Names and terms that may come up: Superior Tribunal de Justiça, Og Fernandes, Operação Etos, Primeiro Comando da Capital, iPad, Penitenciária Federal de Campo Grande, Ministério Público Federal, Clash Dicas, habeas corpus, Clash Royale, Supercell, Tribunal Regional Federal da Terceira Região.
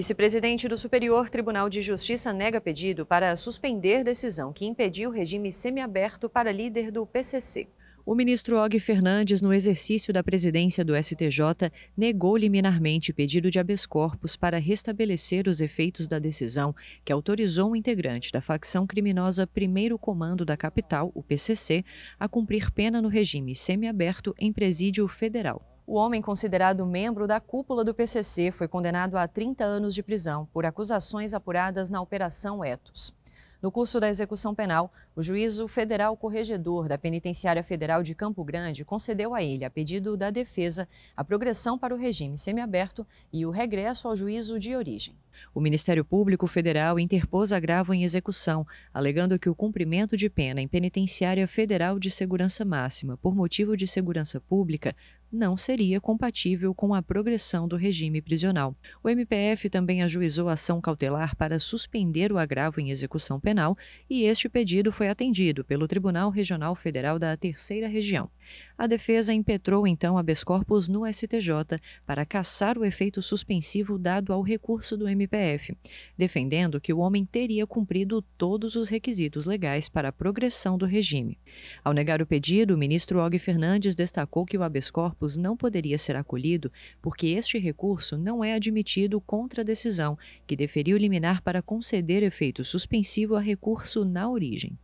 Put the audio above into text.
Vice-presidente do Superior Tribunal de Justiça nega pedido para suspender decisão que impediu o regime semiaberto para líder do PCC. O ministro Og Fernandes, no exercício da presidência do STJ, negou liminarmente pedido de habeas corpus para restabelecer os efeitos da decisão que autorizou o integrante da facção criminosa Primeiro Comando da Capital, o PCC, a cumprir pena no regime semiaberto em presídio federal. O homem, considerado membro da cúpula do PCC, foi condenado a 30 anos de prisão por acusações apuradas na Operação Etos. No curso da execução penal, o juízo federal corregedor da Penitenciária Federal de Campo Grande concedeu a ele, a pedido da defesa, a progressão para o regime semiaberto e o regresso ao juízo de origem. O Ministério Público Federal interpôs agravo em execução, alegando que o cumprimento de pena em Penitenciária Federal de Segurança Máxima por motivo de segurança pública não seria compatível com a progressão do regime prisional. O MPF também ajuizou ação cautelar para suspender o agravo em execução penal e este pedido foi atendido pelo Tribunal Regional Federal da Terceira Região. A defesa impetrou então habeas corpus no STJ para cassar o efeito suspensivo dado ao recurso do MPF, defendendo que o homem teria cumprido todos os requisitos legais para a progressão do regime. Ao negar o pedido, o ministro Og Fernandes destacou que o habeas corpus não poderia ser acolhido porque este recurso não é admitido contra a decisão, que deferiu liminar para conceder efeito suspensivo a recurso na origem.